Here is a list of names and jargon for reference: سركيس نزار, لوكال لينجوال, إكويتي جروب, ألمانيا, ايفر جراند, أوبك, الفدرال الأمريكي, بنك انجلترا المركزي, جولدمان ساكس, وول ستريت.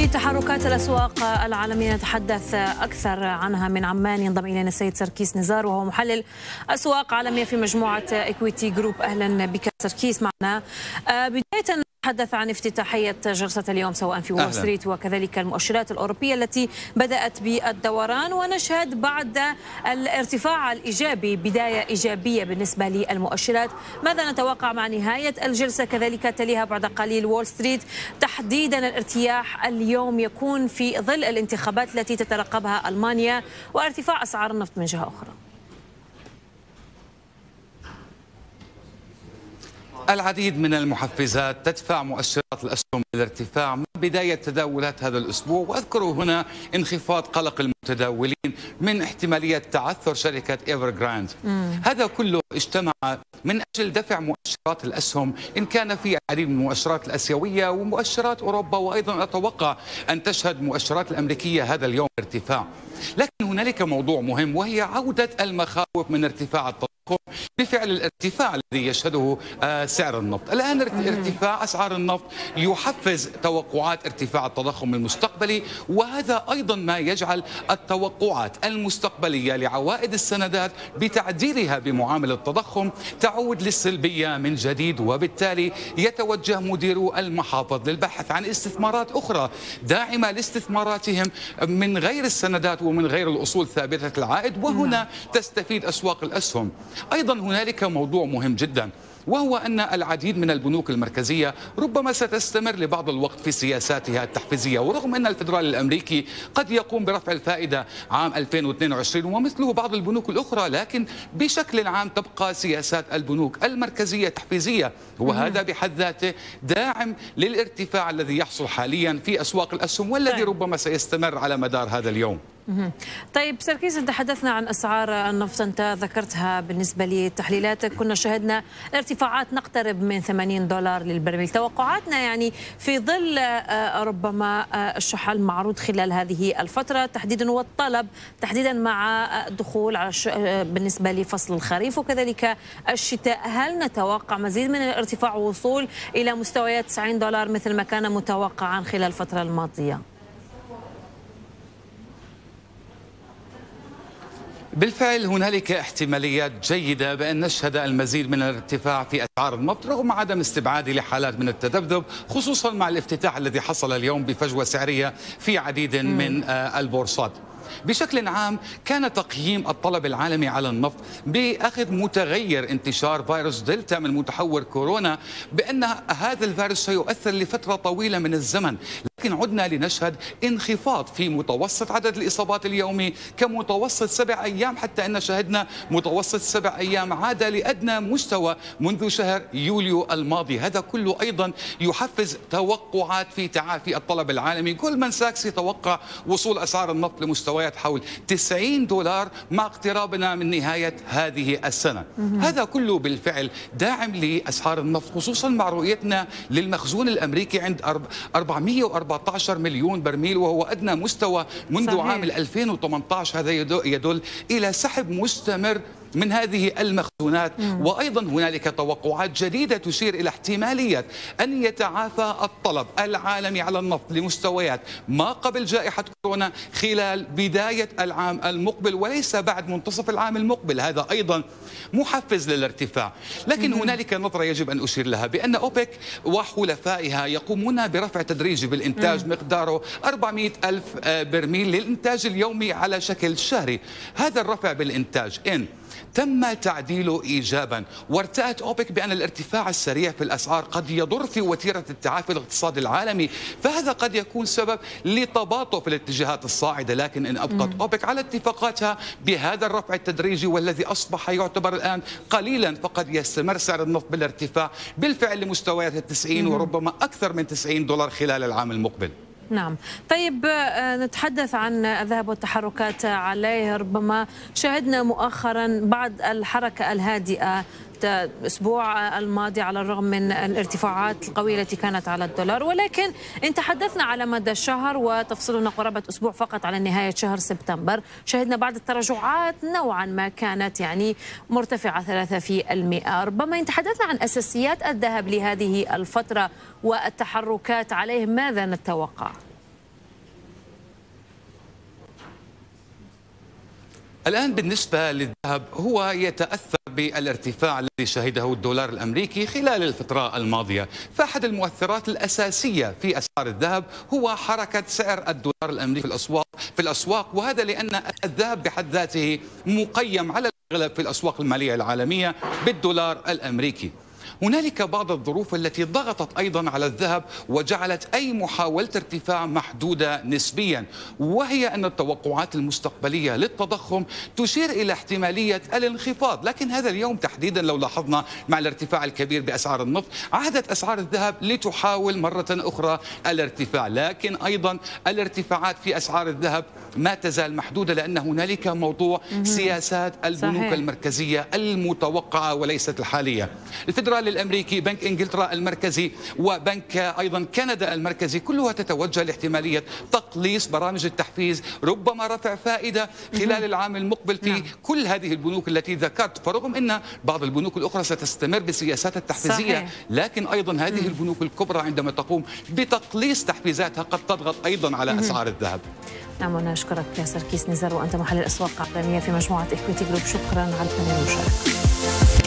في تحركات الأسواق العالمية نتحدث أكثر عنها. من عمان ينضم إلينا السيد سركيس نزار وهو محلل أسواق عالمية في مجموعة إكويتي جروب. أهلا بك سركيس معنا. بداية نتحدث عن افتتاحية جلسة اليوم سواء في وول ستريت وكذلك المؤشرات الأوروبية التي بدأت بالدوران، ونشهد بعد الارتفاع الإيجابي بداية إيجابية بالنسبة للمؤشرات. ماذا نتوقع مع نهاية الجلسة كذلك تليها بعد قليل وول ستريت؟ تحديدا الارتياح اليوم يكون في ظل الانتخابات التي تترقبها ألمانيا وارتفاع أسعار النفط من جهة أخرى. العديد من المحفزات تدفع مؤشرات الأسهم للارتفاع من بداية تداولات هذا الأسبوع، وأذكر هنا انخفاض قلق المتداولين من احتمالية تعثر شركة ايفر جراند. هذا كله اجتمع من أجل دفع مؤشرات الأسهم، إن كان في العديد من المؤشرات الآسيوية ومؤشرات أوروبا، وأيضا أتوقع أن تشهد مؤشرات الأمريكية هذا اليوم ارتفاع. لكن هنالك موضوع مهم وهي عودة المخاوف من ارتفاع التضخم بفعل الارتفاع الذي يشهده سعر النفط. الآن ارتفاع أسعار النفط يحفز توقعات ارتفاع التضخم المستقبلي، وهذا أيضا ما يجعل التوقعات المستقبلية لعوائد السندات بتعديلها بمعامل التضخم تعود للسلبية من جديد، وبالتالي يتوجه مديرو المحافظ للبحث عن استثمارات أخرى داعمة لاستثماراتهم من غير السندات ومن غير الأصول ثابتة العائد، وهنا تستفيد أسواق الأسهم. أيضا هنالك موضوع مهم جدا وهو أن العديد من البنوك المركزية ربما ستستمر لبعض الوقت في سياساتها التحفيزية، ورغم أن الفدرال الأمريكي قد يقوم برفع الفائدة عام 2022 ومثله بعض البنوك الأخرى، لكن بشكل عام تبقى سياسات البنوك المركزية تحفيزية، وهذا بحد ذاته داعم للارتفاع الذي يحصل حاليا في أسواق الأسهم والذي ربما سيستمر على مدار هذا اليوم. طيب سركيس، تحدثنا عن أسعار النفط، أنت ذكرتها بالنسبة لتحليلاتك. كنا شهدنا ارتفاعات نقترب من 80 دولار للبرميل. توقعاتنا يعني في ظل ربما الشحن المعروض خلال هذه الفترة تحديدا والطلب تحديدا مع دخول بالنسبة لفصل الخريف وكذلك الشتاء، هل نتوقع مزيد من الارتفاع ووصول إلى مستويات 90 دولار مثل ما كان متوقعا خلال الفترة الماضية؟ بالفعل هنالك احتماليات جيدة بأن نشهد المزيد من الارتفاع في أسعار النفط، رغم عدم استبعادي لحالات من التذبذب، خصوصا مع الافتتاح الذي حصل اليوم بفجوة سعرية في عديد من البورصات. بشكل عام كان تقييم الطلب العالمي على النفط بأخذ متغير انتشار فيروس دلتا من متحور كورونا بأن هذا الفيروس سيؤثر لفترة طويلة من الزمن، لكن عدنا لنشهد انخفاض في متوسط عدد الإصابات اليومي كمتوسط 7 أيام، حتى أن شهدنا متوسط 7 أيام عاد لأدنى مستوى منذ شهر يوليو الماضي. هذا كله أيضا يحفز توقعات في تعافي الطلب العالمي. جولدمان ساكس يتوقع وصول أسعار النفط لمستويات حول 90 دولار مع اقترابنا من نهاية هذه السنة. هذا كله بالفعل داعم لأسعار النفط، خصوصا مع رؤيتنا للمخزون الأمريكي عند 414 مليون برميل وهو أدنى مستوى منذ عام 2018. هذا يدل إلى سحب مستمر من هذه المخزونات، وأيضا هنالك توقعات جديدة تشير إلى احتمالية أن يتعافى الطلب العالمي على النفط لمستويات ما قبل جائحة كورونا خلال بداية العام المقبل وليس بعد منتصف العام المقبل. هذا أيضا محفز للارتفاع. لكن هنالك نظرة يجب أن أشير لها بأن أوبك وحلفائها يقومون برفع تدريجي بالإنتاج مقداره 400 ألف برميل للإنتاج اليومي على شكل شهري. هذا الرفع بالإنتاج إن تم تعديله إيجابا، وارتأت أوبك بأن الارتفاع السريع في الأسعار قد يضر في وتيرة التعافي الاقتصادي العالمي، فهذا قد يكون سبب لتباطؤ في الاتجاهات الصاعدة. لكن إن أبقت أوبك على اتفاقاتها بهذا الرفع التدريجي والذي أصبح يعتبر الآن قليلا، فقد يستمر سعر النفط بالارتفاع بالفعل لمستويات 90 وربما أكثر من 90 دولار خلال العام المقبل. نعم. طيب نتحدث عن الذهب والتحركات عليه. ربما شاهدنا مؤخرا بعد الحركة الهادئة الأسبوع الماضي على الرغم من الارتفاعات القوية التي كانت على الدولار، ولكن إن تحدثنا على مدى الشهر وتفصلنا قرابة أسبوع فقط على نهاية شهر سبتمبر، شاهدنا بعض التراجعات نوعا ما كانت يعني مرتفعة 3%. ربما إن تحدثنا عن أساسيات الذهب لهذه الفترة والتحركات عليه، ماذا نتوقع؟ الآن بالنسبة للذهب هو يتأثر بالارتفاع الذي شهده الدولار الأمريكي خلال الفترة الماضية، فأحد المؤثرات الأساسية في أسعار الذهب هو حركة سعر الدولار الأمريكي في الأسواق، وهذا لأن الذهب بحد ذاته مقيم على الأغلب في الأسواق المالية العالمية بالدولار الأمريكي. هنالك بعض الظروف التي ضغطت أيضا على الذهب وجعلت أي محاولة ارتفاع محدودة نسبيا، وهي أن التوقعات المستقبلية للتضخم تشير إلى احتمالية الانخفاض، لكن هذا اليوم تحديدا لو لاحظنا مع الارتفاع الكبير بأسعار النفط عادت أسعار الذهب لتحاول مرة أخرى الارتفاع، لكن أيضا الارتفاعات في أسعار الذهب ما تزال محدودة لأن هنالك موضوع سياسات البنوك المركزية المتوقعة وليست الحالية. الفدرال الأمريكي، بنك انجلترا المركزي، وبنك ايضا كندا المركزي كلها تتوجه لاحتمالية تقليص برامج التحفيز، ربما رفع فائدة خلال العام المقبل في كل هذه البنوك التي ذكرت، فرغم ان بعض البنوك الاخرى ستستمر بسياسات التحفيزية لكن ايضا هذه البنوك الكبرى عندما تقوم بتقليص تحفيزاتها قد تضغط ايضا على اسعار الذهب. نعم، انا اشكرك يا سركيس نزار، وانت محلل اسواق عالمية في مجموعة إكويتي جروب، شكرا على التنوع.